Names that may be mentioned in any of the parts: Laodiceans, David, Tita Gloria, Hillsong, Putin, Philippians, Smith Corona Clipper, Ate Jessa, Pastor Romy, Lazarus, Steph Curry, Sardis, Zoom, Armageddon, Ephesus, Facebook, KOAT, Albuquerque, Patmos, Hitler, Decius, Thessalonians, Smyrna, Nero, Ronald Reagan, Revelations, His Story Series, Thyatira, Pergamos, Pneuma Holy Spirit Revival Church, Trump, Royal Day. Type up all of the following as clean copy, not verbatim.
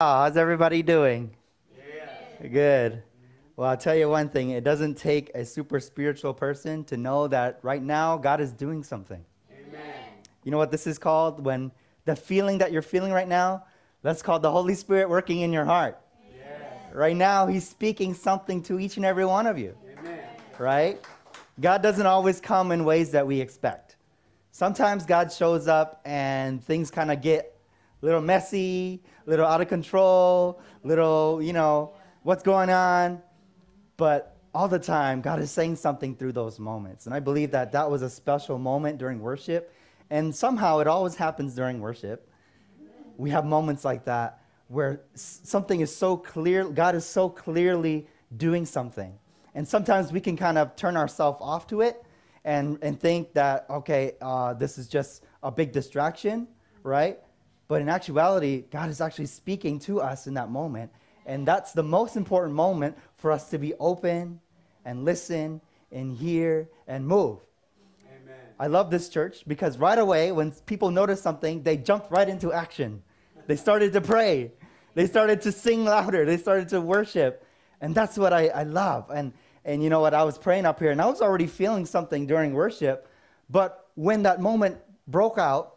How's everybody doing? Yeah. Good. Well, I'll tell you one thing. It doesn't take a super spiritual person to know that right now God is doing something. Amen. You know what this is called? When the feeling that you're feeling right now, that's called the Holy Spirit working in your heart. Yes. Right now, He's speaking something to each and every one of you. Amen. Right? God doesn't always come in ways that we expect. Sometimes God shows up and things kind of get little messy, little out of control, little, you know, what's going on. But all the time, God is saying something through those moments. And I believe that that was a special moment during worship. And somehow it always happens during worship. We have moments like that where something is so clear. God is so clearly doing something. And sometimes we can kind of turn ourselves off to it and think that, okay, this is just a big distraction, right? But in actuality, God is actually speaking to us in that moment. And that's the most important moment for us to be open and listen and hear and move. Amen. I love this church because right away when people notice something, they jumped right into action. They started to pray. They started to sing louder. They started to worship. And that's what I love. And you know what? I was praying up here and I was already feeling something during worship. But when that moment broke out,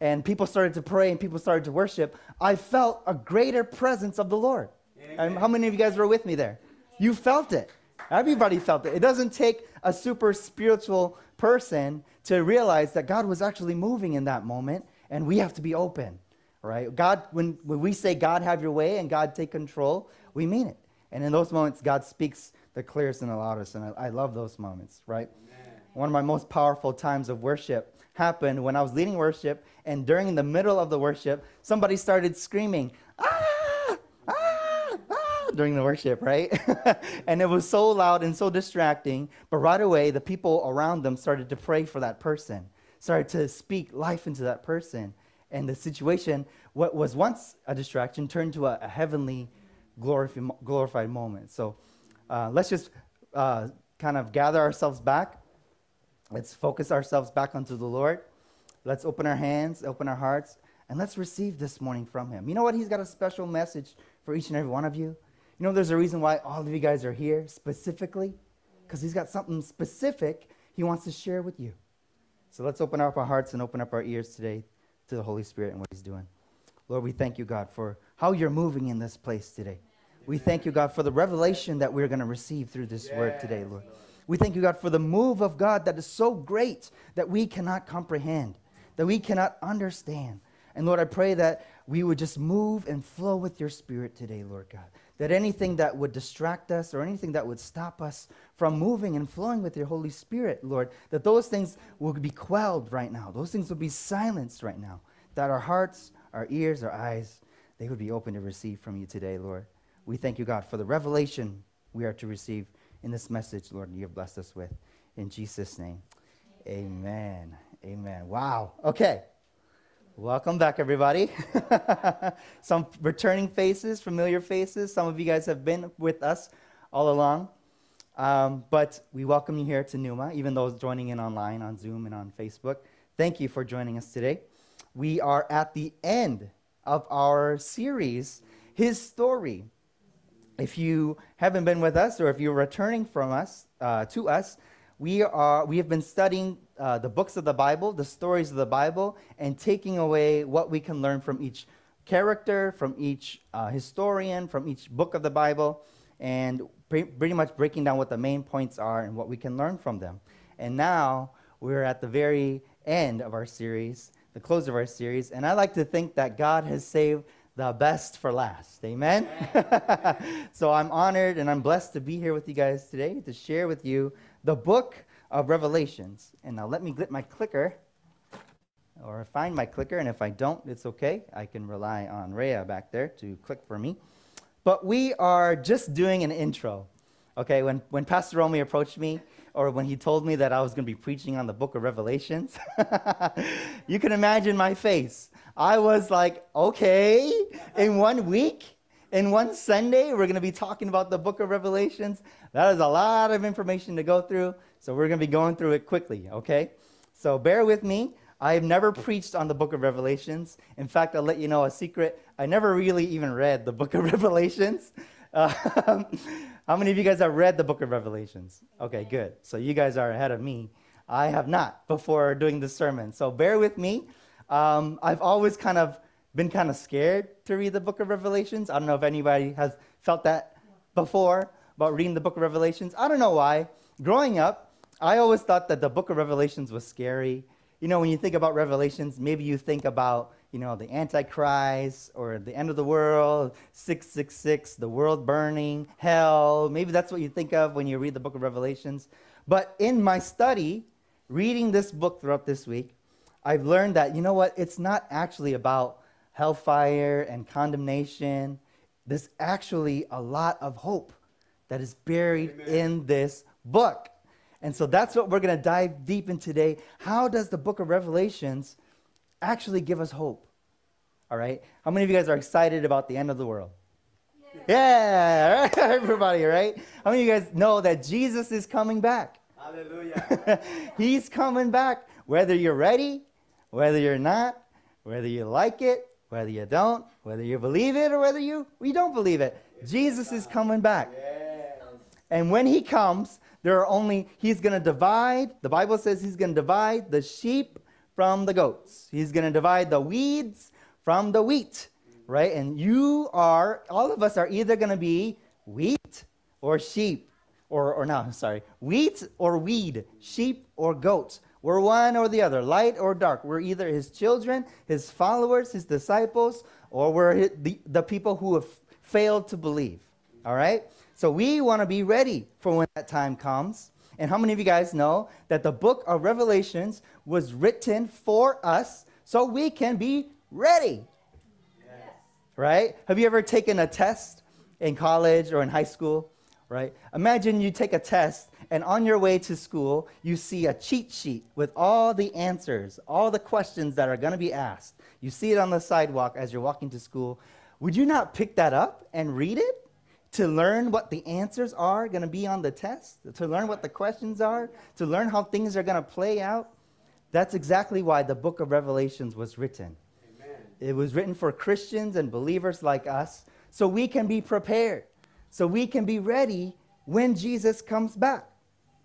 and people started to pray and people started to worship, I felt a greater presence of the Lord. Amen. How many of you guys were with me there? You felt it. Everybody felt it. It doesn't take a super spiritual person to realize that God was actually moving in that moment, and we have to be open, right? God, when we say, God, have your way, and God, take control, we mean it. And in those moments, God speaks the clearest and the loudest, and I love those moments, right? Amen. One of my most powerful times of worship happened when I was leading worship, and during the middle of the worship, somebody started screaming, ah, ah, ah, during the worship, right? And it was so loud and so distracting, but right away, the people around them started to pray for that person, started to speak life into that person, and the situation, what was once a distraction, turned to a heavenly glorified moment. So let's just kind of gather ourselves back. Let's focus ourselves back onto the Lord. Let's open our hands, open our hearts, and let's receive this morning from Him. You know what? He's got a special message for each and every one of you. You know, there's a reason why all of you guys are here specifically, because He's got something specific He wants to share with you. So let's open up our hearts and open up our ears today to the Holy Spirit and what He's doing. Lord, we thank you, God, for how you're moving in this place today. We thank you, God, for the revelation that we're going to receive through this word today, Lord. We thank you, God, for the move of God that is so great that we cannot comprehend, that we cannot understand. And Lord, I pray that we would just move and flow with your Spirit today, Lord God, that anything that would distract us or anything that would stop us from moving and flowing with your Holy Spirit, Lord, that those things will be quelled right now. Those things will be silenced right now, that our hearts, our ears, our eyes, they would be open to receive from you today, Lord. We thank you, God, for the revelation we are to receive in this message, Lord, you have blessed us with. In Jesus' name, amen. Amen. Wow. Okay. Welcome back, everybody. Some returning faces, familiar faces. Some of you guys have been with us all along. But we welcome you here to Pneuma, even those joining in online on Zoom and on Facebook. Thank you for joining us today. We are at the end of our series, His Story. If you haven't been with us, or if you're returning from us to us, we have been studying the books of the Bible, the stories of the Bible, and taking away what we can learn from each character, from each historian, from each book of the Bible, and pretty much breaking down what the main points are and what we can learn from them. And now we're at the very end of our series, the close of our series, and I like to think that God has saved the best for last. Amen? So I'm honored and I'm blessed to be here with you guys today to share with you the book of Revelations. And now let me get my clicker, or find my clicker, and if I don't, it's okay. I can rely on Rhea back there to click for me. But we are just doing an intro. Okay, when Pastor Romy approached me, or when he told me that I was going to be preaching on the book of Revelations, you can imagine my face. I was like, okay, in 1 week, in one Sunday, we're going to be talking about the book of Revelations. That is a lot of information to go through, so we're going to be going through it quickly, okay? So bear with me. I've never preached on the book of Revelations. In fact, I'll let you know a secret. I never really even read the book of Revelations. How many of you guys have read the book of Revelations? Okay, good. So you guys are ahead of me. I have not before doing this sermon. So bear with me. I've always been scared to read the book of Revelations. I don't know if anybody has felt that before about reading the book of Revelations. I don't know why. Growing up, I always thought that the book of Revelations was scary. You know, when you think about Revelations, maybe you think about, you know, the Antichrist or the end of the world, 666, the world burning, hell. Maybe that's what you think of when you read the book of Revelations. But in my study, reading this book throughout this week, I've learned that, you know what, it's not actually about hellfire and condemnation. There's actually a lot of hope that is buried in this book. And so that's what we're going to dive deep in today. How does the book of Revelations actually give us hope? All right. How many of you guys are excited about the end of the world? Yeah. Yeah. Everybody, right? How many of you guys know that Jesus is coming back? Hallelujah. He's coming back. Whether you're ready, whether you're not, whether you like it, whether you don't, whether you believe it or whether you don't believe it, Jesus is coming back. Yes. And when he comes, he's going to divide, the Bible says he's going to divide the sheep from the goats. He's going to divide the weeds from the wheat, right? And all of us are either going to be wheat or sheep, wheat or weed, sheep or goats. We're one or the other, light or dark. We're either his children, his followers, his disciples, or we're the people who have failed to believe, all right? So we want to be ready for when that time comes. And how many of you guys know that the book of Revelations was written for us so we can be ready, yes. Right? Have you ever taken a test in college or in high school, right? Imagine you take a test, and on your way to school, you see a cheat sheet with all the answers, all the questions that are going to be asked. You see it on the sidewalk as you're walking to school. Would you not pick that up and read it to learn what the answers are going to be on the test, to learn what the questions are, to learn how things are going to play out? That's exactly why the book of Revelations was written. Amen. It was written for Christians and believers like us so we can be prepared, so we can be ready when Jesus comes back.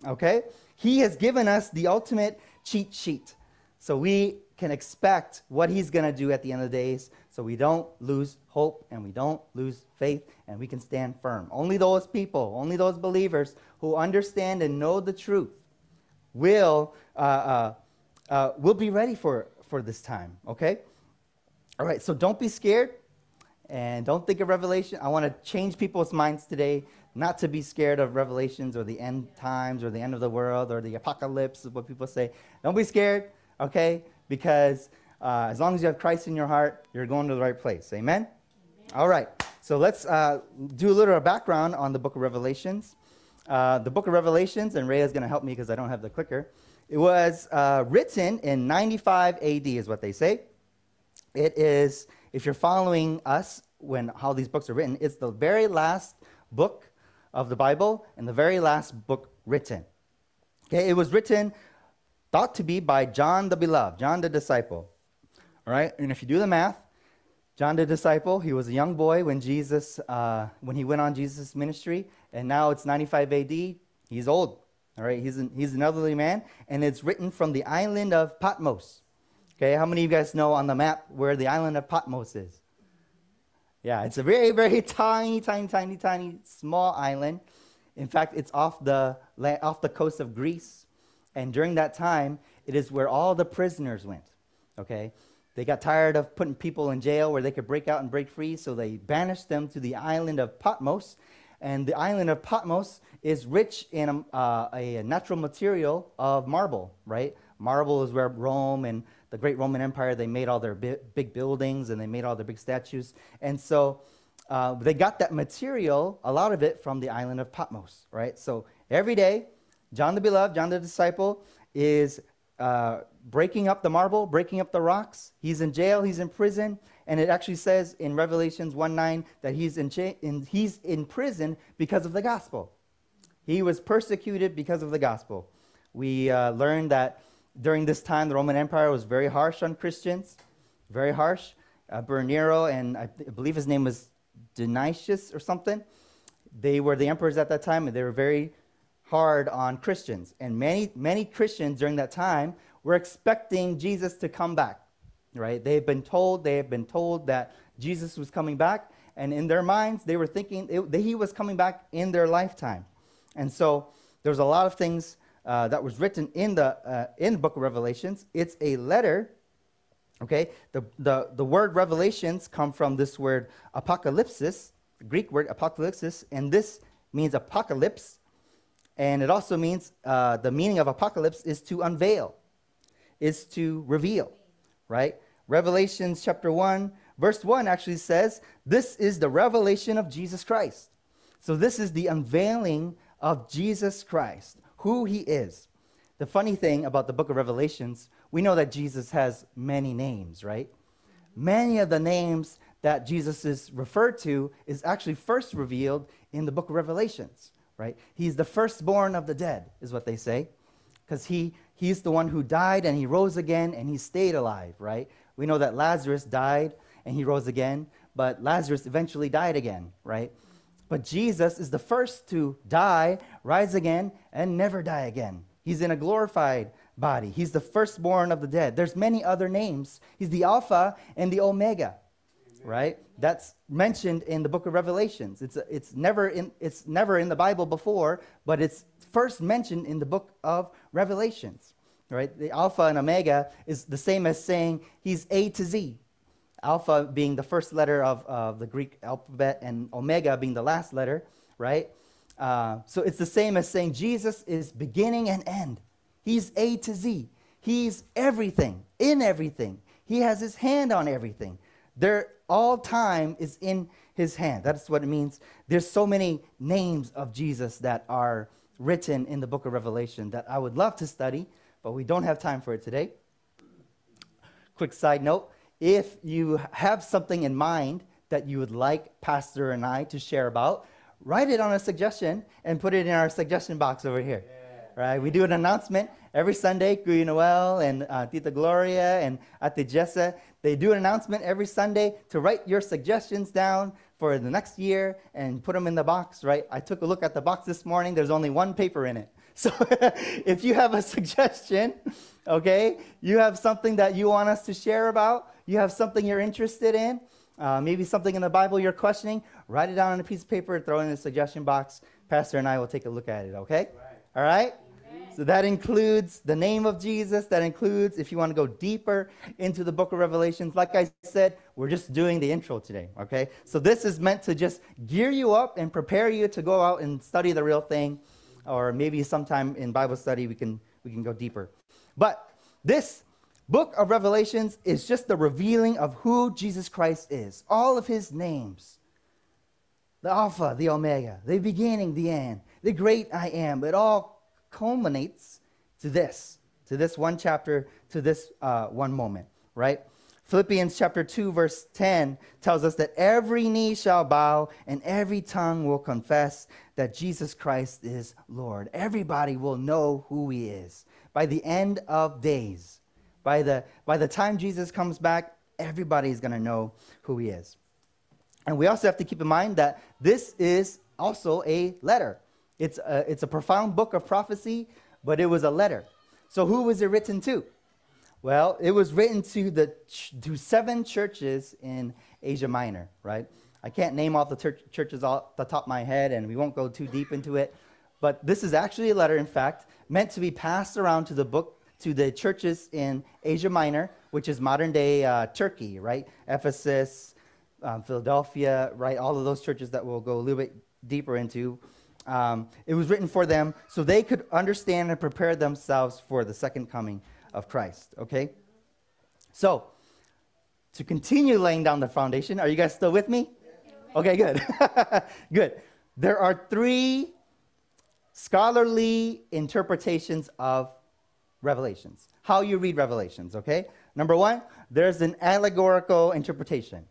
Okay? He has given us the ultimate cheat sheet. So we can expect what he's going to do at the end of the days so we don't lose hope and we don't lose faith and we can stand firm. Only those people, only those believers who understand and know the truth will be ready for this time. Okay? All right. So don't be scared and don't think of Revelation. I want to change people's minds today. Not to be scared of Revelations or the end times or the end of the world or the apocalypse is what people say. Don't be scared, okay? Because as long as you have Christ in your heart, you're going to the right place. Amen? Amen. All right. So let's do a little background on the book of Revelations. The book of Revelations, and Rhea is going to help me because I don't have the clicker. It was written in 95 AD is what they say. It is, if you're following us when how these books are written, it's the very last book of the Bible and the very last book written. Okay, it was written, thought to be by John the Beloved, John the Disciple. All right, and if you do the math, John the Disciple, he was a young boy when Jesus, when he went on Jesus' ministry, and now it's 95 AD, he's old. All right, he's an elderly man, and it's written from the island of Patmos. Okay, how many of you guys know on the map where the island of Patmos is? Yeah, it's a very, very tiny, tiny, tiny, tiny, small island. In fact, it's off the coast of Greece. And during that time, it is where all the prisoners went, okay? They got tired of putting people in jail where they could break out and break free, so they banished them to the island of Patmos. And the island of Patmos is rich in a natural material of marble, right? Marble is where Rome and the great Roman Empire, they made all their big buildings and they made all their big statues. And so they got that material, a lot of it, from the island of Patmos, right? So every day, John the Beloved, John the Disciple, is breaking up the marble, breaking up the rocks. He's in jail, he's in prison. And it actually says in Revelations 1:9 that he's in prison because of the gospel. He was persecuted because of the gospel. We learned that During this time, the Roman Empire was very harsh on Christians, very harsh. Nero, and I believe his name was Decius or something, they were the emperors at that time, and they were very hard on Christians. And many Christians during that time were expecting Jesus to come back, right? They had been told that Jesus was coming back, and in their minds, they were thinking that he was coming back in their lifetime. And so there's a lot of things that was written in the book of Revelations. It's a letter, okay? The word Revelations come from this word apocalypsis, the Greek word apocalypsis, and this means apocalypse, and it also means, the meaning of apocalypse is to unveil, is to reveal, right? Revelations chapter 1, verse 1 actually says, this is the revelation of Jesus Christ. So this is the unveiling of Jesus Christ, who he is. The funny thing about the book of Revelations, we know that Jesus has many names, right? Many of the names that Jesus is referred to is actually first revealed in the book of Revelations, right? He's the firstborn of the dead, is what they say, because he's the one who died and he rose again and he stayed alive, right? We know that Lazarus died and he rose again, but Lazarus eventually died again, right? But Jesus is the first to die, rise again, and never die again. He's in a glorified body. He's the firstborn of the dead. There's many other names. He's the Alpha and the Omega, right? That's mentioned in the book of Revelations. It's never in the Bible before, but it's first mentioned in the book of Revelations, right? The Alpha and Omega is the same as saying he's A to Z. Alpha being the first letter of the Greek alphabet and Omega being the last letter, right? So it's the same as saying Jesus is beginning and end. He's A to Z. He's everything, in everything. He has his hand on everything. All time is in his hand. That's what it means. There's so many names of Jesus that are written in the book of Revelation that I would love to study, but we don't have time for it today. Quick side note. If you have something in mind that you would like Pastor and I to share about, write it on a suggestion and put it in our suggestion box over here. Yeah. Right? We do an announcement every Sunday. Kuyo Noel and Tita Gloria and Ate Jessa, they do an announcement every Sunday to write your suggestions down for the next year and put them in the box, right? I took a look at the box this morning. There's only one paper in it. So if you have a suggestion, okay, you have something that you want us to share about, you have something you're interested in, maybe something in the Bible you're questioning, write it down on a piece of paper, throw it in the suggestion box. Pastor and I will take a look at it, okay? Right. All right? Amen. So that includes the name of Jesus. That includes if you want to go deeper into the book of Revelations. Like I said, we're just doing the intro today, okay? So this is meant to just gear you up and prepare you to go out and study the real thing, or maybe sometime in Bible study we can go deeper. But this book of Revelations is just the revealing of who Jesus Christ is. All of his names. The Alpha, the Omega, the beginning, the end, the great I am. It all culminates to this one chapter, to this one moment, right? Philippians chapter 2, verse 10 tells us that every knee shall bow and every tongue will confess that Jesus Christ is Lord. Everybody will know who he is. By the end of days, by the time Jesus comes back, everybody's going to know who he is. And we also have to keep in mind that this is also a letter. It's a profound book of prophecy, but it was a letter. So who was it written to? Well, it was written to seven churches in Asia Minor, right? I can't name all the churches off the top of my head, and we won't go too deep into it. But this is actually a letter, in fact, meant to be passed around to the churches in Asia Minor, which is modern-day Turkey, right? Ephesus, Philadelphia, right? All of those churches that we'll go a little bit deeper into. It was written for them so they could understand and prepare themselves for the second coming of Christ, okay? So, to continue laying down the foundation, are you guys still with me? Okay, good. Good. There are three scholarly interpretations of Revelations, how you read Revelations, okay? Number one, there's an allegorical interpretation.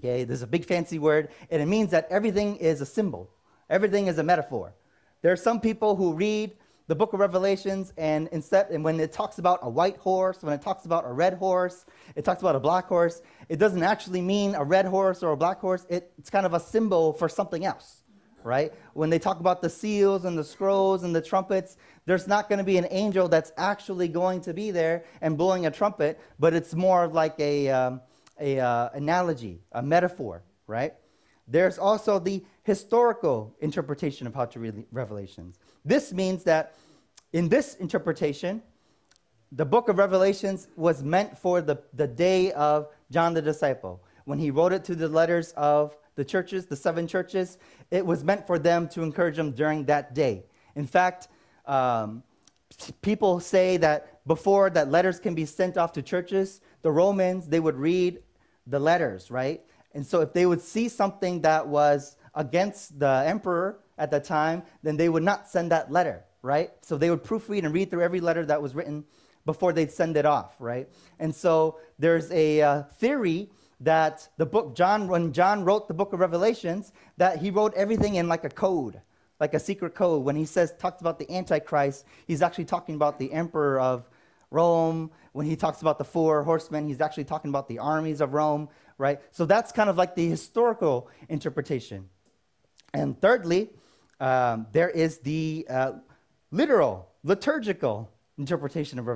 Okay, there's a big fancy word, and it means that everything is a symbol. Everything is a metaphor. There are some people who read the book of Revelations, and instead, and when it talks about a white horse, when it talks about a red horse, it talks about a black horse, it doesn't actually mean a red horse or a black horse. It's kind of a symbol for something else, right? When they talk about the seals and the scrolls and the trumpets, there's not going to be an angel that's actually going to be there and blowing a trumpet, but it's more like an analogy, a metaphor, right? There's also the historical interpretation of how to read Revelations. This means that in this interpretation, the book of Revelations was meant for the day of John the disciple. When he wrote it to the letters of the churches, the seven churches, it was meant for them to encourage them during that day. In fact, people say that before that letters can be sent off to churches, the Romans, they would read the letters, right? And so if they would see something that was against the emperor at the time, then they would not send that letter, right? So they would proofread and read through every letter that was written before they'd send it off, right? And so there's a theory that the book John, when John wrote the book of Revelations, that he wrote everything in like a code, like a secret code. When he talks about the Antichrist, he's actually talking about the emperor of Rome. When he talks about the four horsemen, he's actually talking about the armies of Rome, right? So that's kind of like the historical interpretation. And thirdly, there is the literal, liturgical interpretation of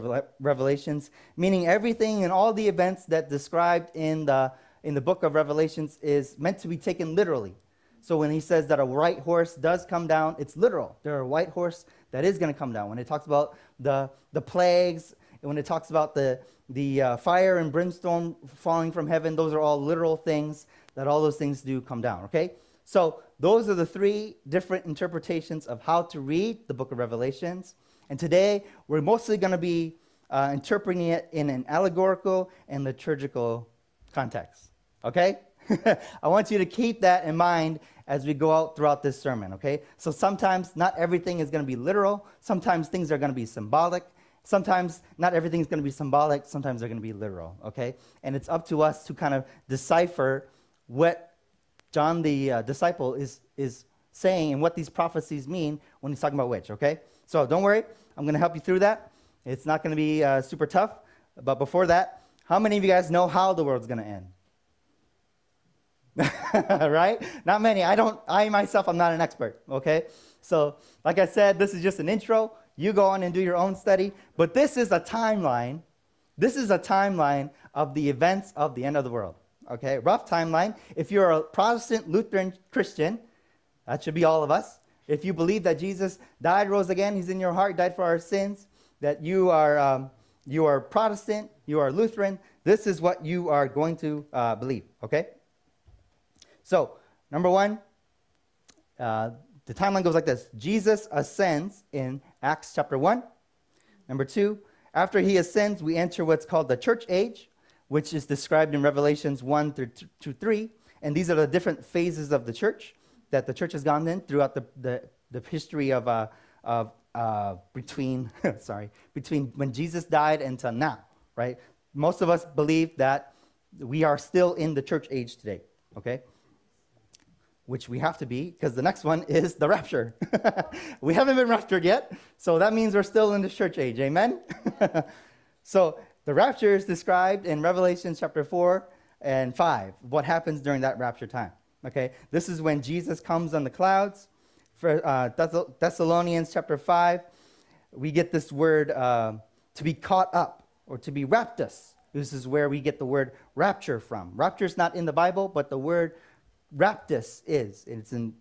Revelations, meaning everything and all the events that described in the book of Revelations is meant to be taken literally. So when he says that a white horse does come down, it's literal. There are a white horse that is going to come down. When it talks about the plagues, and when it talks about the fire and brimstone falling from heaven, those are all literal things, that all those things do come down, okay? So those are the three different interpretations of how to read the book of Revelations. And today, we're mostly going to be interpreting it in an allegorical and liturgical context, okay? I want you to keep that in mind as we go out throughout this sermon, okay? So sometimes not everything is going to be literal. Sometimes things are going to be symbolic. Sometimes not everything is going to be symbolic. Sometimes they're going to be literal, okay? And it's up to us to kind of decipher what John the disciple is saying and what these prophecies mean when he's talking about which, okay? So don't worry, I'm going to help you through that. It's not going to be super tough, but before that, how many of you guys know how the world's going to end? Right? Not many. I myself, I'm not an expert, okay? So like I said, this is just an intro. You go on and do your own study, but this is a timeline. This is a timeline of the events of the end of the world. Okay, rough timeline. If you're a Protestant, Lutheran, Christian, that should be all of us. If you believe that Jesus died, rose again, he's in your heart, died for our sins, that you are Protestant, you are Lutheran, this is what you are going to believe, okay? So, number one, the timeline goes like this. Jesus ascends in Acts chapter 1. Number two, after he ascends, we enter what's called the church age, which is described in Revelations 1 through 3. And these are the different phases of the church that the church has gone in throughout the history between when Jesus died until now, right? Most of us believe that we are still in the church age today, okay? Which we have to be, because the next one is the rapture. We haven't been raptured yet, so that means we're still in the church age, amen? So, the rapture is described in Revelation chapter 4 and 5, what happens during that rapture time, okay? This is when Jesus comes on the clouds. For Thessalonians chapter 5, we get this word to be caught up or to be raptus. This is where we get the word rapture from. Rapture is not in the Bible, but the word raptus is. It's in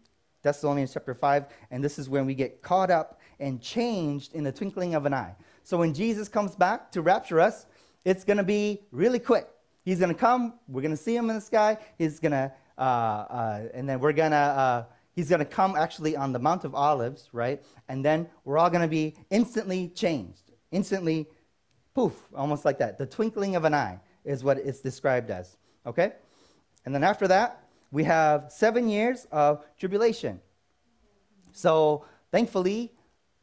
Thessalonians chapter 5, and this is when we get caught up and changed in the twinkling of an eye. So when Jesus comes back to rapture us, it's going to be really quick. He's going to come. We're going to see him in the sky. He's going to, and then we're going to, he's going to come actually on the Mount of Olives, right? And then we're all going to be instantly changed. Instantly, poof, almost like that. The twinkling of an eye is what it's described as, okay? And then after that, we have 7 years of tribulation. So thankfully,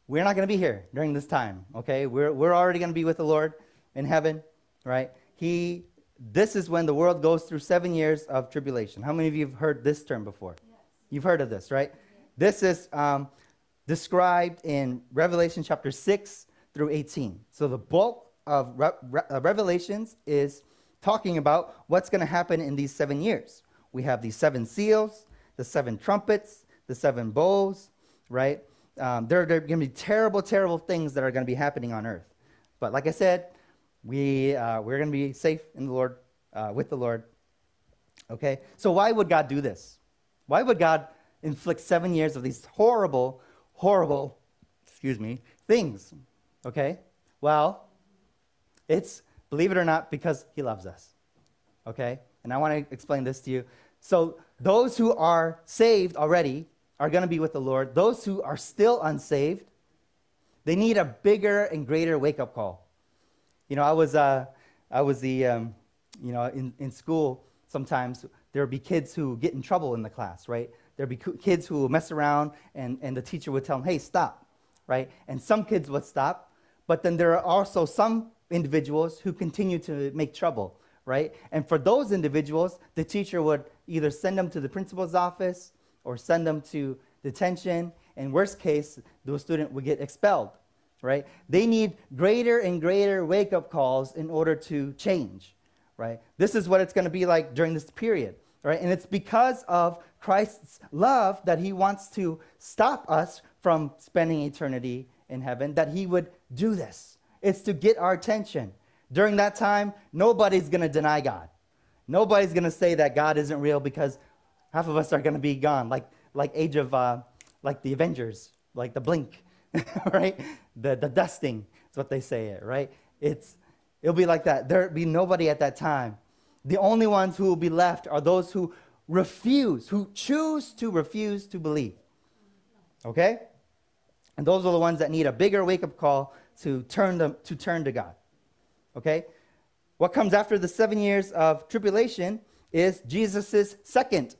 we're not going to be here during this time, okay? We're already going to be with the Lord in heaven, right? This is when the world goes through 7 years of tribulation. How many of you have heard this term before? Yes. You've heard of this, right? Yes. This is described in Revelation chapter 6 through 18. So the bulk of Revelations is talking about what's going to happen in these 7 years. We have these 7 seals, the 7 trumpets, the 7 bowls, right? There are going to be terrible, terrible things that are going to be happening on earth. But like I said, we're going to be safe in the Lord, with the Lord. Okay, so why would God do this? Why would God inflict 7 years of these horrible, horrible, things? Okay, well, it's, believe it or not, because he loves us. Okay, and I want to explain this to you. So those who are saved already are going to be with the Lord. Those who are still unsaved, they need a bigger and greater wake-up call. You know, I was you know, in school, sometimes there would be kids who get in trouble in the class, right? There'd be kids who would mess around, and the teacher would tell them, hey, stop, right? And some kids would stop, but then there are also some individuals who continue to make trouble, right? And for those individuals, the teacher would either send them to the principal's office or send them to detention, and worst case, the student would get expelled, right? They need greater and greater wake-up calls in order to change, right? This is what it's going to be like during this period, right? And it's because of Christ's love that he wants to stop us from spending eternity in heaven, that he would do this. It's to get our attention. During that time, nobody's going to deny God. Nobody's going to say that God isn't real, because half of us are going to be gone, like the Avengers, like the blink, right? The dusting is what they say, right? It'll be like that. There'll be nobody at that time. The only ones who will be left are those who refuse, who choose to refuse to believe, okay? And those are the ones that need a bigger wake-up call to turn to God, okay? What comes after the 7 years of tribulation is Jesus' second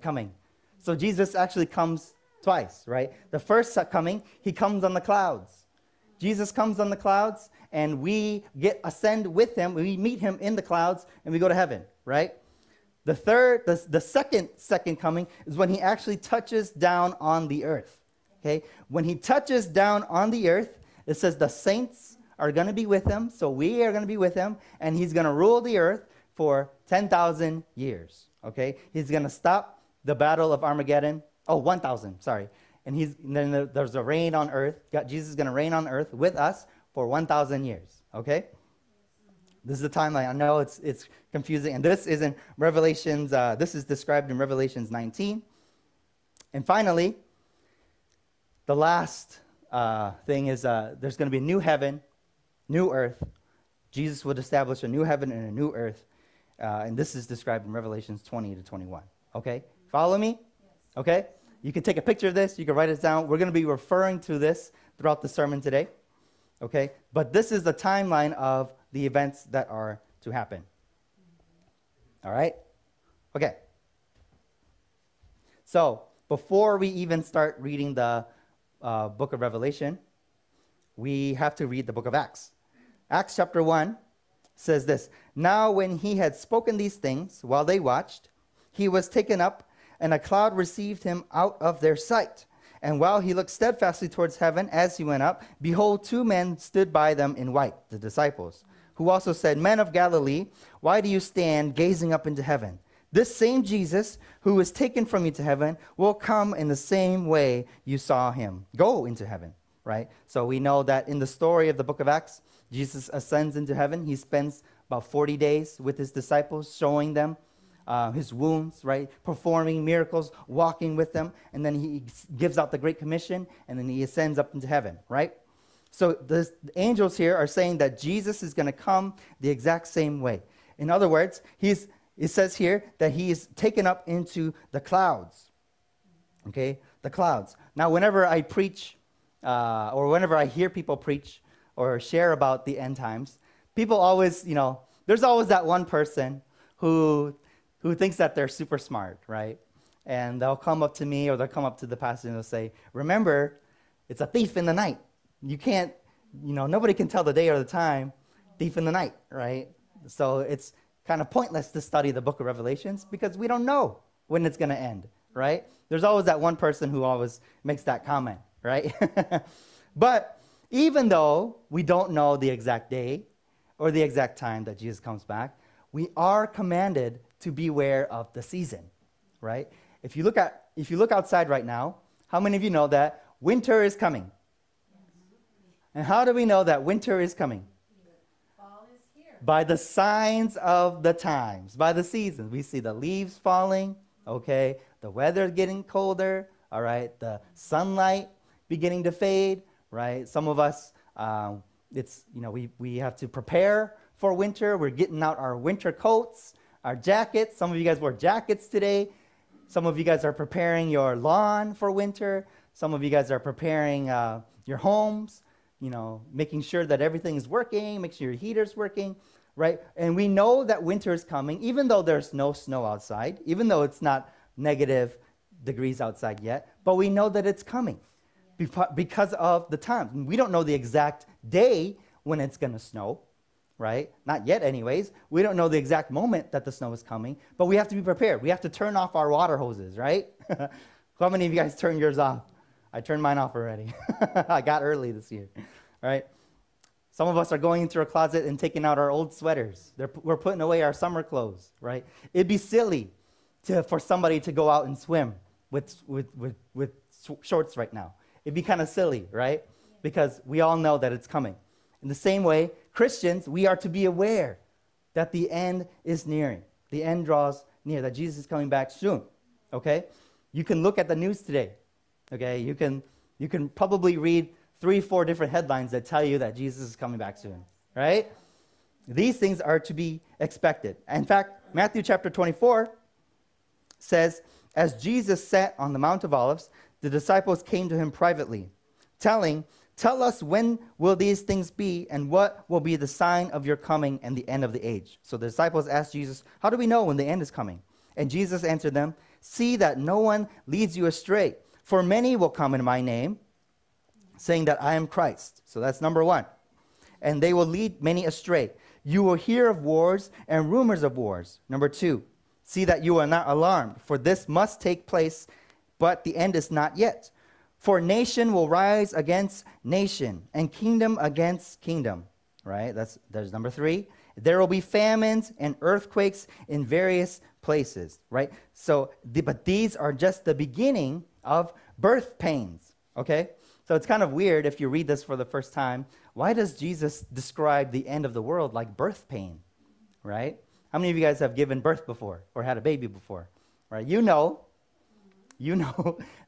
coming. So Jesus actually comes twice, right? The first coming, he comes on the clouds. Jesus comes on the clouds, and we ascend with him. We meet him in the clouds, and we go to heaven, right? The second coming is when he actually touches down on the earth, okay? When he touches down on the earth, it says the saints are going to be with him, so we are going to be with him, and he's going to rule the earth for 10,000 years, okay? He's going to stop the battle of Armageddon. Oh, 1,000, sorry. And then there's a reign on earth. Jesus is going to reign on earth with us for 1,000 years, okay? This is the timeline. I know it's confusing. And this is in Revelations, this is described in Revelations 19. And finally, the last thing is there's going to be a new heaven, new earth. Jesus would establish a new heaven and a new earth. And this is described in Revelations 20 to 21, okay? Follow me? Yes. Okay? You can take a picture of this. You can write it down. We're going to be referring to this throughout the sermon today, okay? But this is the timeline of the events that are to happen, all right? Okay. So before we even start reading the book of Revelation, we have to read the book of Acts. Acts chapter 1 says this, "Now when he had spoken these things, while they watched, he was taken up, and a cloud received him out of their sight. And while he looked steadfastly towards heaven as he went up, behold, 2 men stood by them in white," the disciples, "who also said, 'Men of Galilee, why do you stand gazing up into heaven? This same Jesus who was taken from you to heaven will come in the same way you saw him go into heaven,'" right? So we know that in the story of the book of Acts, Jesus ascends into heaven. He spends about 40 days with his disciples, showing them his wounds, right? Performing miracles, walking with them. And then he gives out the Great Commission, and then he ascends up into heaven, right? So the angels here are saying that Jesus is going to come the exact same way. In other words, it says here that he is taken up into the clouds, okay? The clouds. Now, whenever I preach or whenever I hear people preach or share about the end times, people always, you know, there's always that one person who thinks that they're super smart, right? And they'll come up to me, or they'll come up to the pastor, and they'll say, "Remember, it's a thief in the night. You can't, you know, nobody can tell the day or the time. Thief in the night," right? So it's kind of pointless to study the book of Revelations, because we don't know when it's going to end, right? There's always that one person who always makes that comment, right? But even though we don't know the exact day or the exact time that Jesus comes back, we are commanded to beware of the season, right? If you look outside right now, how many of you know that winter is coming? And how do we know that winter is coming? Fall is here. By the signs of the times, by the seasons. We see the leaves falling, okay? The weather getting colder, all right? The sunlight beginning to fade, right? Some of us, we have to prepare for winter. We're getting out our winter coats, our jackets. Some of you guys wore jackets today. Some of you guys are preparing your lawn for winter. Some of you guys are preparing your homes, you know, making sure that everything is working, make sure your heater's working, right? And we know that winter is coming, even though there's no snow outside, even though it's not -degrees outside yet, but we know that it's coming because of the time. We don't know the exact day when it's going to snow, right? Not yet anyways. We don't know the exact moment that the snow is coming, but we have to be prepared. We have to turn off our water hoses, right? How many of you guys turn yours off? I turned mine off already. I got early this year, right? Some of us are going into our closet and taking out our old sweaters. We're putting away our summer clothes, right? It'd be silly for somebody to go out and swim with shorts right now. It'd be kind of silly, right? Because we all know that it's coming. In the same way, Christians, we are to be aware that the end is nearing. The end draws near, that Jesus is coming back soon, okay? You can look at the news today, okay? You can probably read 3 or 4 different headlines that tell you that Jesus is coming back soon, right? These things are to be expected. In fact, Matthew chapter 24 says, as Jesus sat on the Mount of Olives, the disciples came to him privately, Tell us, when will these things be, and what will be the sign of your coming and the end of the age? So the disciples asked Jesus, how do we know when the end is coming? And Jesus answered them, see that no one leads you astray, for many will come in my name, saying that I am Christ. So that's number one. And they will lead many astray. You will hear of wars and rumors of wars. Number two, see that you are not alarmed, for this must take place, but the end is not yet. For nation will rise against nation, and kingdom against kingdom, right? That's number three. There will be famines and earthquakes in various places, right? So, but these are just the beginning of birth pains, okay? So it's kind of weird if you read this for the first time. Why does Jesus describe the end of the world like birth pain, right? How many of you guys have given birth before or had a baby before, right? You know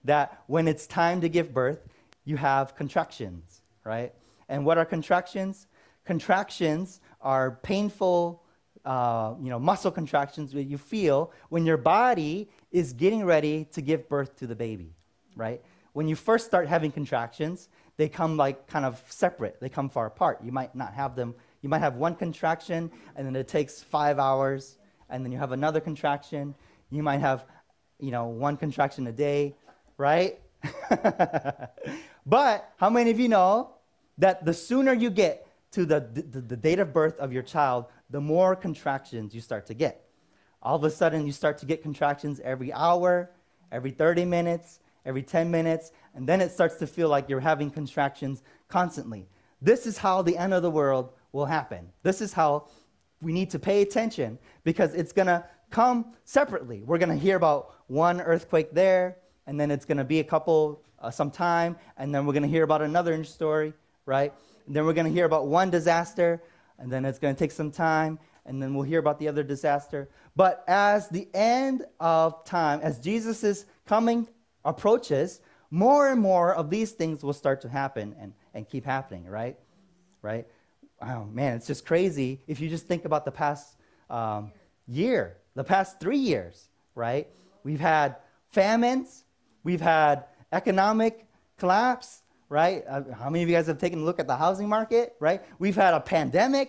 that when it's time to give birth, you have contractions, right? And what are contractions? Contractions are painful, muscle contractions that you feel when your body is getting ready to give birth to the baby, right? When you first start having contractions, they come kind of separate. They come far apart. You might not have them. You might have one contraction, and then it takes 5 hours, and then you have another contraction. You might have one contraction a day, right? But how many of you know that the sooner you get to the date of birth of your child, the more contractions you start to get? All of a sudden, you start to get contractions every hour, every 30 minutes, every 10 minutes, and then it starts to feel like you're having contractions constantly. This is how the end of the world will happen. This is how we need to pay attention, because it's going to come separately. We're going to hear about one earthquake there, and then it's going to be some time, and then we're going to hear about another story, right? And then we're going to hear about one disaster, and then it's going to take some time, and then we'll hear about the other disaster. But as the end of time, as Jesus' coming approaches, more and more of these things will start to happen and keep happening, right? Right? Oh, man, it's just crazy if you just think about the past year. The past 3 years, right? We've had famines, we've had economic collapse, right? How many of you guys have taken a look at the housing market, right? We've had a pandemic,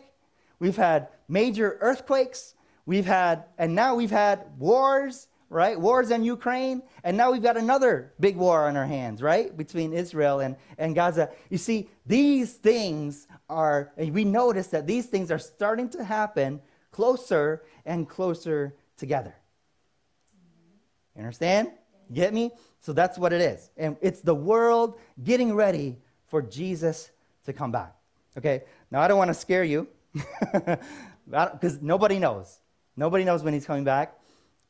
we've had major earthquakes, and now we've had wars, right? Wars in Ukraine, and now we've got another big war on our hands, right? Between Israel and Gaza. You see, these things are, and we notice that these things are starting to happen closer and closer together. You understand? You get me? So that's what it is. And it's the world getting ready for Jesus to come back. Okay? Now, I don't want to scare you because nobody knows. Nobody knows when he's coming back.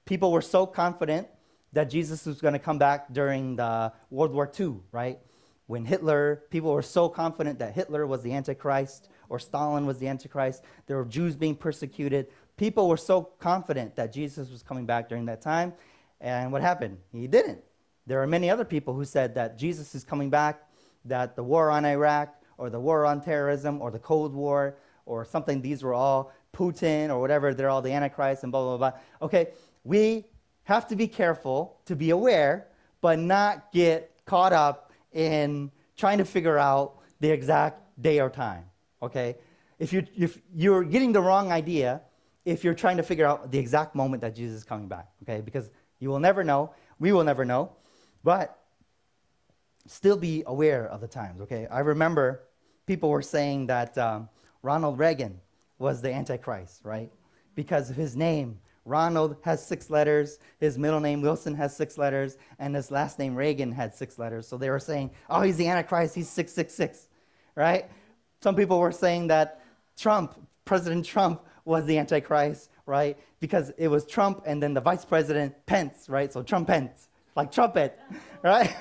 People were so confident that Jesus was going to come back during the World War II, right? When Hitler, people were so confident that Hitler was the Antichrist or Stalin was the Antichrist. There were Jews being persecuted. People were so confident that Jesus was coming back during that time. And what happened? He didn't. There are many other people who said that Jesus is coming back, that the war on Iraq or the war on terrorism or the Cold War or something, these were all Putin or whatever, they're all the Antichrist and blah, blah, blah. Okay, we have to be careful to be aware, but not get caught up in trying to figure out the exact day or time, okay? If you're getting the wrong idea, if you're trying to figure out the exact moment that Jesus is coming back, okay? Because you will never know. We will never know. But still be aware of the times, okay? I remember people were saying that Ronald Reagan was the Antichrist, right? Because of his name. Ronald has 6 letters. His middle name, Wilson, has 6 letters. And his last name, Reagan, had 6 letters. So they were saying, oh, he's the Antichrist. He's 666, right? Some people were saying that Trump, President Trump, was the Antichrist, right? Because it was Trump and then the vice president, Pence, right? So Trump Pence, like trumpet, right?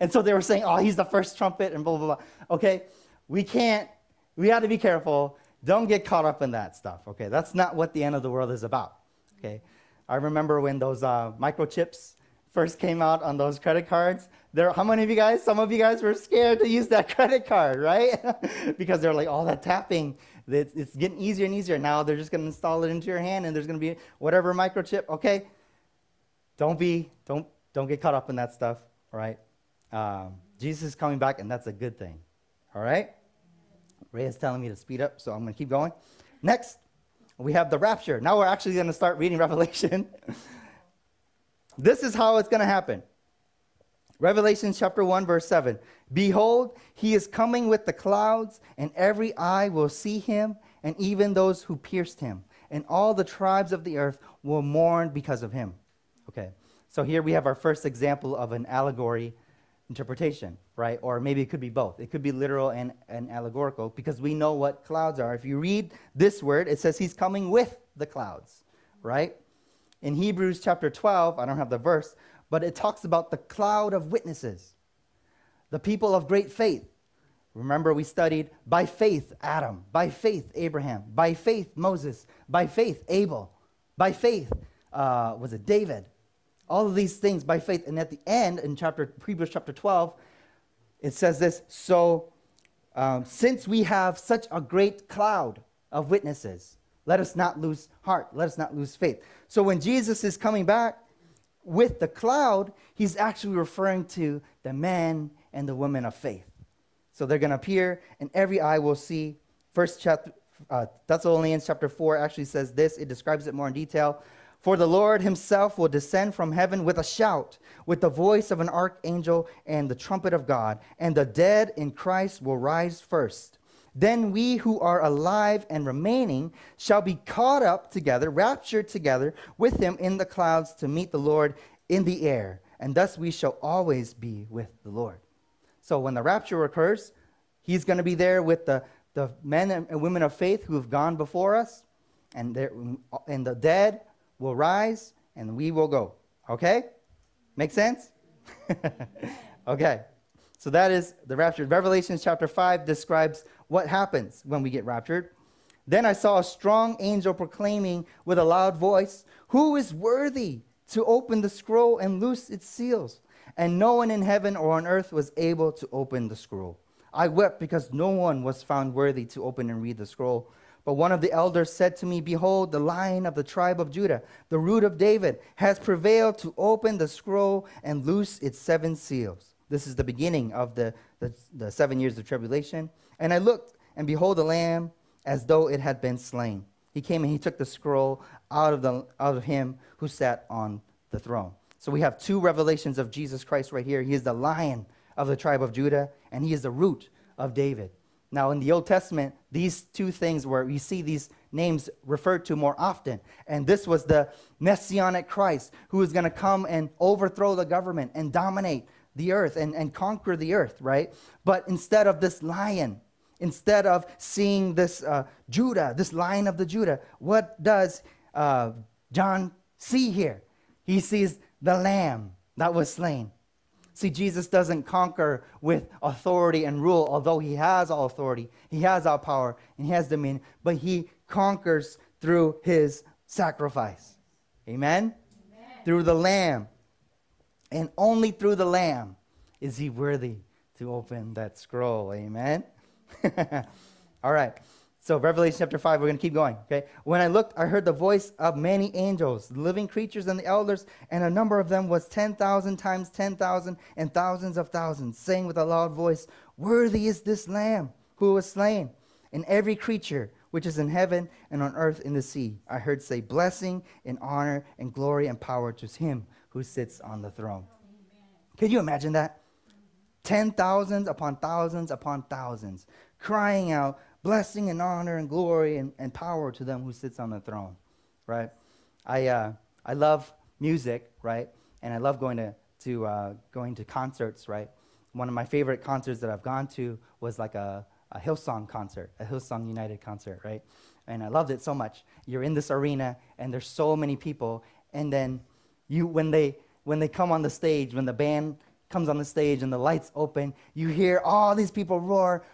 And so they were saying, oh, he's the first trumpet and blah, blah, blah. Okay, we have to be careful. Don't get caught up in that stuff, okay? That's not what the end of the world is about, okay? I remember when those microchips first came out on those credit cards. How many of you guys, some of you guys were scared to use that credit card, right? Because they're like, oh, that tapping, it's getting easier and easier. Now they're just going to install it into your hand and there's going to be whatever microchip. Okay, don't get caught up in that stuff, all right? Jesus is coming back and that's a good thing, all right? Rhea is telling me to speed up, so I'm going to keep going. Next, we have the rapture. Now we're actually going to start reading Revelation. This is how it's going to happen. Revelation chapter 1, verse 7. Behold, he is coming with the clouds, and every eye will see him, and even those who pierced him. And all the tribes of the earth will mourn because of him. Okay, so here we have our first example of an allegory interpretation, right? Or maybe it could be both. It could be literal and allegorical, because we know what clouds are. If you read this word, it says he's coming with the clouds, right? In Hebrews chapter 12, I don't have the verse, but it talks about the cloud of witnesses, the people of great faith. Remember, we studied by faith Adam, by faith Abraham, by faith Moses, by faith Abel, by faith, was it David? All of these things by faith. And at the end, in Hebrews chapter 12, it says this, so since we have such a great cloud of witnesses, let us not lose heart. Let us not lose faith. So when Jesus is coming back with the cloud, he's actually referring to the men and the women of faith. So they're going to appear, and every eye will see. Thessalonians chapter 4 actually says this. It describes it more in detail. For the Lord himself will descend from heaven with a shout, with the voice of an archangel and the trumpet of God, and the dead in Christ will rise first. Then we who are alive and remaining shall be caught up together, raptured together with him in the clouds to meet the Lord in the air. And thus we shall always be with the Lord. So when the rapture occurs, he's going to be there with the men and women of faith who have gone before us. And the dead will rise and we will go. Okay? Make sense? Okay. So that is the rapture. Revelation chapter 5 describes what happens when we get raptured. Then I saw a strong angel proclaiming with a loud voice, who is worthy to open the scroll and loose its seals? And no one in heaven or on earth was able to open the scroll. I wept because no one was found worthy to open and read the scroll. But one of the elders said to me, behold, the Lion of the tribe of Judah, the Root of David, has prevailed to open the scroll and loose its 7 seals. This is the beginning of the 7 years of tribulation. And I looked, and behold, a lamb as though it had been slain. He came and he took the scroll out of him who sat on the throne. So we have 2 revelations of Jesus Christ right here. He is the Lion of the tribe of Judah, and he is the Root of David. Now, in the Old Testament, these two things where we see these names referred to more often. And this was the Messianic Christ who was going to come and overthrow the government and dominate the earth and conquer the earth, right? But instead of this lion, instead of seeing this Judah, this lion of the Judah, what does John see here? He sees the lamb that was slain. See, Jesus doesn't conquer with authority and rule, although he has all authority, he has all power, and he has dominion, but he conquers through his sacrifice. Amen? Amen. Through the lamb. And only through the lamb is he worthy to open that scroll. Amen? All right. So Revelation chapter 5, we're going to keep going, okay? When I looked, I heard the voice of many angels, living creatures and the elders, and a number of them was 10,000 times 10,000 and thousands of thousands, saying with a loud voice, worthy is this Lamb who was slain, and every creature which is in heaven and on earth in the sea. I heard say, blessing and honor and glory and power to him who sits on the throne. Can you imagine that? 10,000 upon thousands upon thousands, crying out, blessing and honor and glory and power to them who sits on the throne, right? I love music, right? And I love going to concerts, right? One of my favorite concerts that I've gone to was like a Hillsong concert, a Hillsong United concert, right? And I loved it so much. You're in this arena, and there's so many people, and then you when they come on the stage, when the band comes on the stage and the lights open, you hear all these people roar,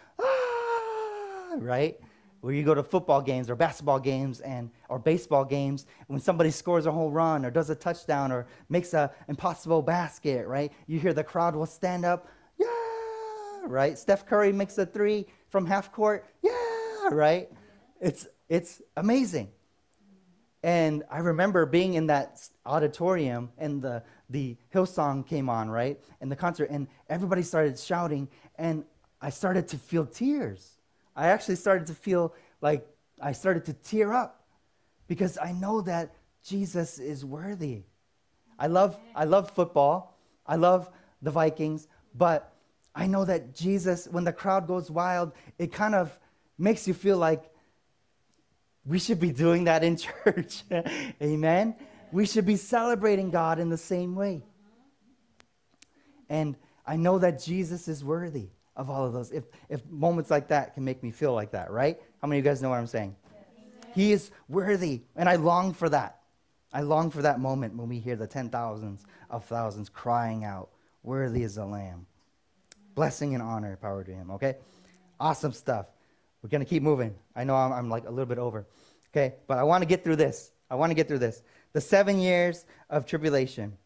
right? Where you go to football games or basketball games and or baseball games, when somebody scores a home run or does a touchdown or makes an impossible basket, right? You hear the crowd will stand up, yeah, right? Steph Curry makes a three from half court, yeah, right? It's amazing. And I remember being in that auditorium and the Hillsong came on, right? And the concert, and everybody started shouting, and I started to feel tears. I actually started to feel like I started to tear up because I know that Jesus is worthy. I love football. I love the Vikings, but I know that Jesus, when the crowd goes wild, it kind of makes you feel like we should be doing that in church. Amen? We should be celebrating God in the same way. And I know that Jesus is worthy of all of those, if moments like that can make me feel like that, right? How many of you guys know what I'm saying? Yes. He is worthy, and I long for that. I long for that moment when we hear the 10,000s of thousands crying out, worthy is the Lamb. Blessing and honor, power to him, okay? Awesome stuff. We're going to keep moving. I know I'm like a little bit over, okay? But I want to get through this. The 7 years of tribulation.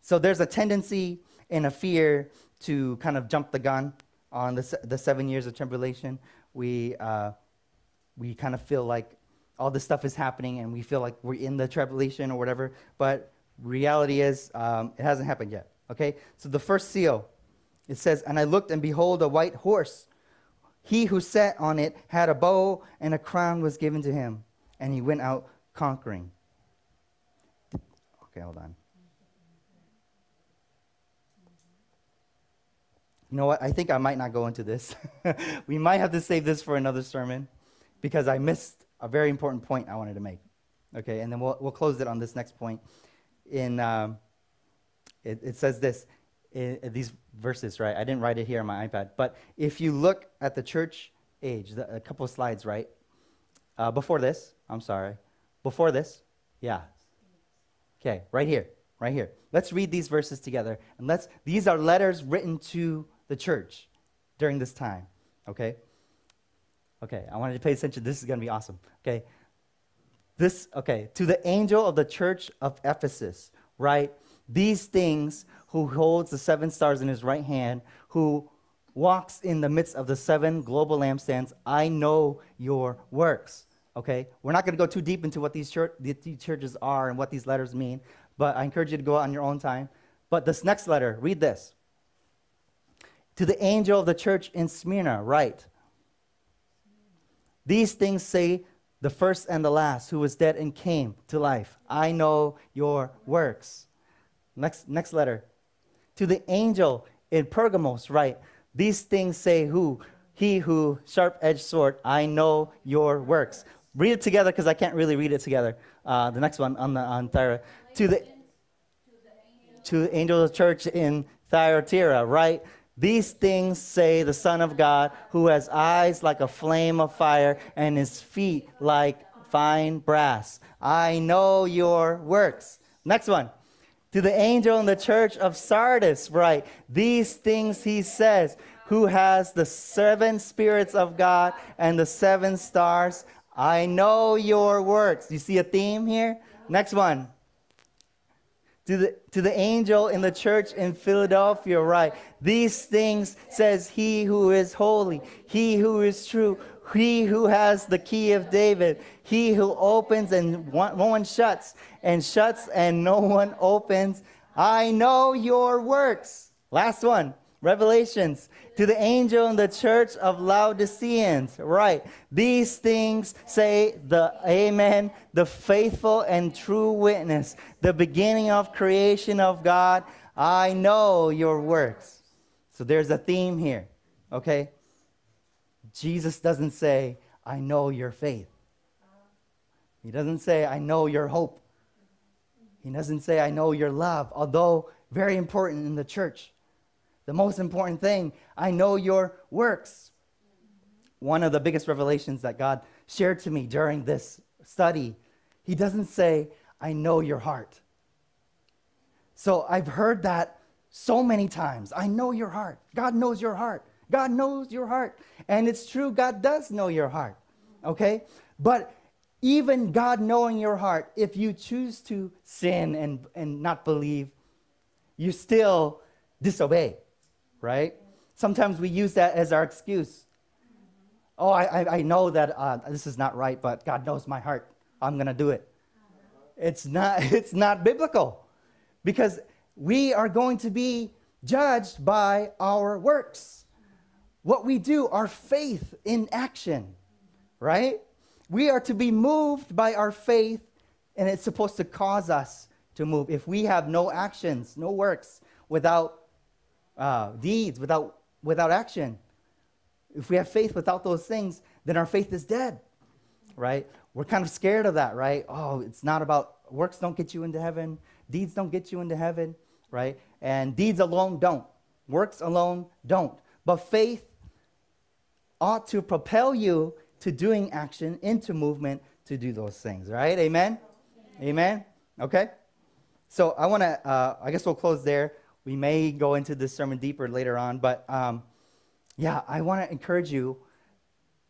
So there's a tendency and a fear to kind of jump the gun on the 7 years of tribulation. We kind of feel like all this stuff is happening and we feel like we're in the tribulation or whatever, but reality is it hasn't happened yet, okay? So the first seal, it says, and I looked and behold a white horse. He who sat on it had a bow and a crown was given to him, and he went out conquering. Okay, hold on. You know what? I think I might not go into this. We might have to save this for another sermon because I missed a very important point I wanted to make. Okay, and then we'll close it on this next point. In it says this, these verses, right? I didn't write it here on my iPad, but if you look at the church age, a couple of slides, right? Before this, yeah. Okay, right here. Let's read these verses together, and these are letters written to the church during this time, okay? Okay, I wanted to pay attention. This is going to be awesome, okay? To the angel of the church of Ephesus, right? These things, who holds the seven stars in his right hand, who walks in the midst of the seven global lampstands, I know your works, okay? We're not going to go too deep into what these churches are and what these letters mean, but I encourage you to go out on your own time. But this next letter, read this. To the angel of the church in Smyrna, write, these things say the first and the last, who was dead and came to life. I know your works. Next letter. To the angel in Pergamos, write, these things say who? he who, sharp-edged sword, I know your works. Read it together because I can't really read it together. The next one on Thyatira. To the angel of the church in Thyatira, right? These things say the Son of God, who has eyes like a flame of fire and his feet like fine brass. I know your works. Next one. To the angel in the church of Sardis, right? These things he says, who has the seven spirits of God and the seven stars. I know your works. You see a theme here? Next one. To the angel in the church in Philadelphia, right? These things says he who is holy, he who is true, he who has the key of David, he who opens and no one shuts, and shuts and no one opens. I know your works. Last one, Revelations. To the angel in the church of Laodiceans, right? These things say the Amen, the faithful and true witness, the beginning of creation of God. I know your works. So there's a theme here, okay? Jesus doesn't say, I know your faith. He doesn't say, I know your hope. He doesn't say, I know your love, although very important in the church. The most important thing, I know your works. One of the biggest revelations that God shared to me during this study, he doesn't say, I know your heart. So I've heard that so many times. I know your heart. God knows your heart. God knows your heart. And it's true, God does know your heart. Okay? But even God knowing your heart, if you choose to sin and not believe, you still disobey. Right? Sometimes we use that as our excuse. Oh, I know that this is not right, but God knows my heart. I'm going to do it. It's not biblical, because we are going to be judged by our works. What we do, our faith in action, right? We are to be moved by our faith, and it's supposed to cause us to move. If we have no actions, no works, without deeds, without action. If we have faith without those things, then our faith is dead, right? We're kind of scared of that, right? Oh, it's not about, works don't get you into heaven. Deeds don't get you into heaven, right? And deeds alone don't. Works alone don't. But faith ought to propel you to doing action, into movement, to do those things, right? Amen? Amen? Amen? Okay? So I want to, I guess we'll close there. We may go into this sermon deeper later on, but yeah, I want to encourage you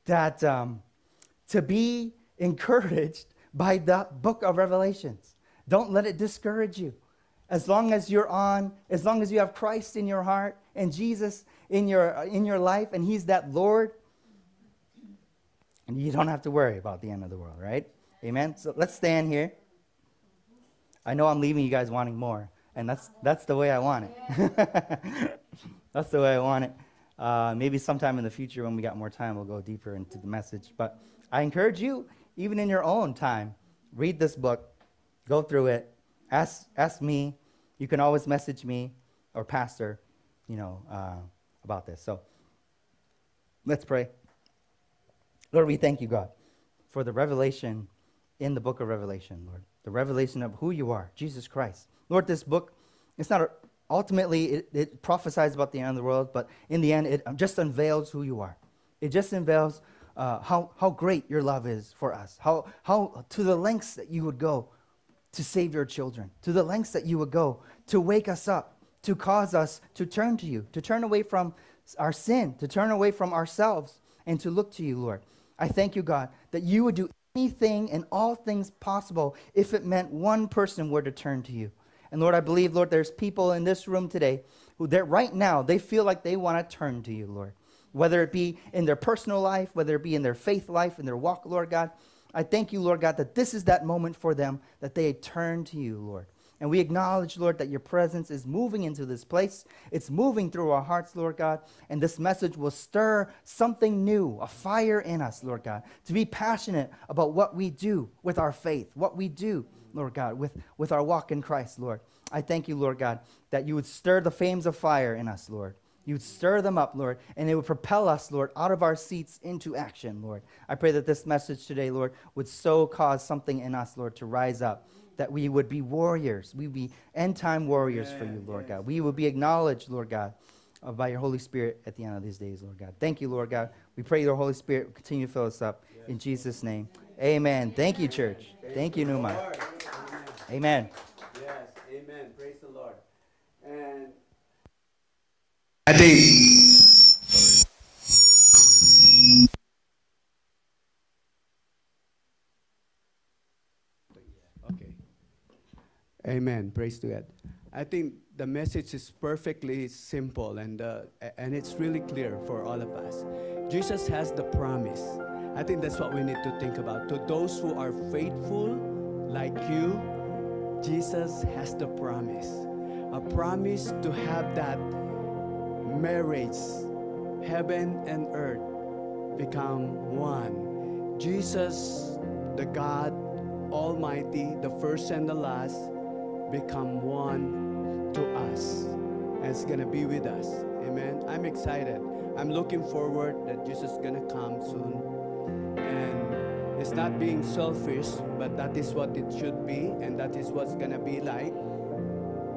that to be encouraged by the book of Revelations. Don't let it discourage you. As long as you're on, as long as you have Christ in your heart and Jesus in your life, and he's that Lord, and you don't have to worry about the end of the world, right? Amen? So let's stand here. I know I'm leaving you guys wanting more. And that's the way I want it. That's the way I want it. Maybe sometime in the future when we got more time, we'll go deeper into the message. But I encourage you, even in your own time, read this book, go through it, ask me. You can always message me or pastor, about this. So let's pray. Lord, we thank you, God, for the revelation in the book of Revelation, Lord. The revelation of who you are, Jesus Christ. Lord, this book, it's not ultimately, it prophesies about the end of the world, but in the end, it just unveils who you are. It just unveils how great your love is for us, how to the lengths that you would go to save your children, to the lengths that you would go to wake us up, to cause us to turn to you, to turn away from our sin, to turn away from ourselves, and to look to you, Lord. I thank you, God, that you would do anything and all things possible if it meant one person were to turn to you. And Lord, I believe, Lord, there's people in this room today who right now, they feel like they want to turn to you, Lord. Whether it be in their personal life, whether it be in their faith life, in their walk, Lord God. I thank you, Lord God, that this is that moment for them that they turn to you, Lord. And we acknowledge, Lord, that your presence is moving into this place. It's moving through our hearts, Lord God. And this message will stir something new, a fire in us, Lord God, to be passionate about what we do with our faith, what we do, Lord God, with our walk in Christ, Lord. I thank you, Lord God, that you would stir the flames of fire in us, Lord. You would stir them up, Lord, and they would propel us, Lord, out of our seats into action, Lord. I pray that this message today, Lord, would so cause something in us, Lord, to rise up, that we would be warriors. We would be end-time warriors for you, Lord God. We would be acknowledged, Lord God, by your Holy Spirit at the end of these days, Lord God. Thank you, Lord God. We pray your Holy Spirit will continue to fill us up. In Jesus' name, amen. Thank you, church. Thank you, Pneuma. Amen. Yes, amen. Praise the Lord. And I think... Okay. Amen. Praise to God. I think the message is perfectly simple and it's really clear for all of us. Jesus has the promise. I think that's what we need to think about. To those who are faithful, like you, Jesus has the promise. A promise to have that marriage, heaven and earth, become one. Jesus, the God Almighty, the first and the last, become one to us, and it's gonna be with us. Amen. I'm excited. I'm looking forward that Jesus is gonna come soon, and it's not being selfish, but that is what it should be, and that is what's gonna be like.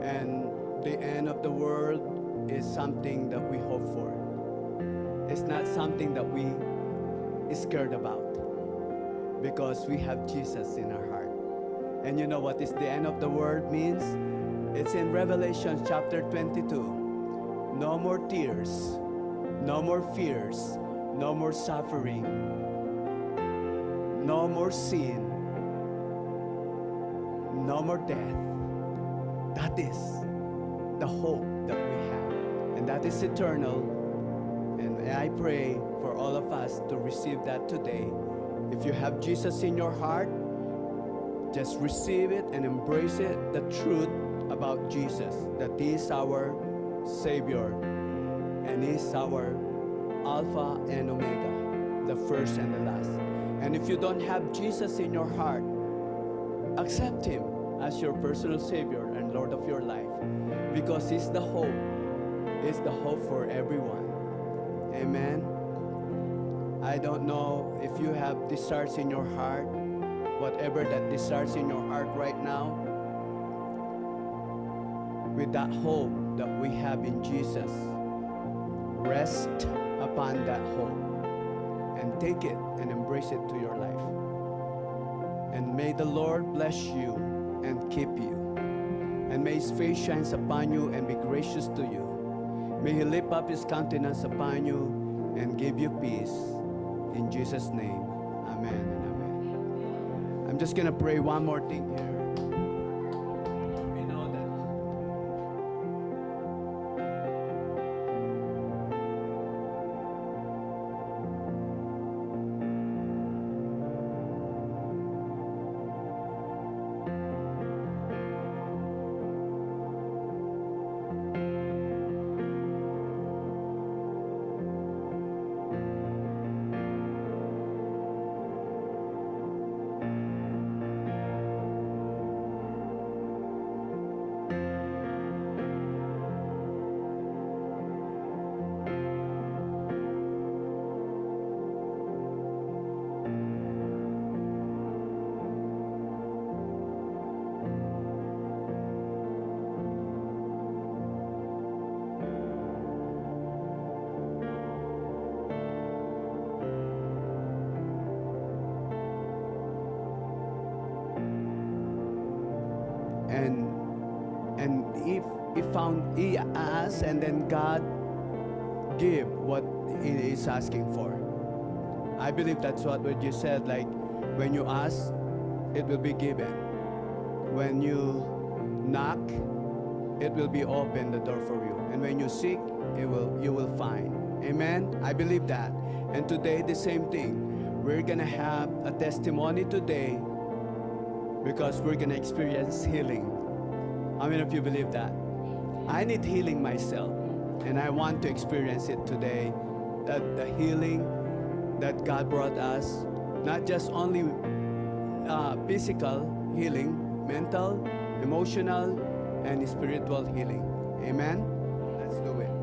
And the end of the world is something that we hope for. It's not something that we are scared about, because we have Jesus in our heart. And you know what is the end of the world means? It's in Revelation chapter 22. No more tears, no more fears, no more suffering, no more sin, no more death. That is the hope that we have. And that is eternal. And I pray for all of us to receive that today. If you have Jesus in your heart, just receive it and embrace it, the truth about Jesus, that he is our Savior, and he is our Alpha and Omega, the first and the last. And if you don't have Jesus in your heart, accept him as your personal Savior and Lord of your life, because he's the hope for everyone. Amen. I don't know if you have desires in your heart, whatever that desires in your heart right now, with that hope that we have in Jesus, rest upon that hope and take it and embrace it to your life. And may the Lord bless you and keep you. And may his face shines upon you and be gracious to you. May he lift up his countenance upon you and give you peace. In Jesus' name, amen. I'm just going to pray one more thing here. We know he asks, and then God give what he is asking for. I believe that's what you said, like when you ask, it will be given. When you knock, it will be open the door for you. And when you seek, you will find. Amen? I believe that. And today, the same thing. We're going to have a testimony today because we're going to experience healing. How many of you believe that? I need healing myself, and I want to experience it today, that the healing that God brought us, not just only physical healing, mental, emotional, and spiritual healing. Amen? Let's do it.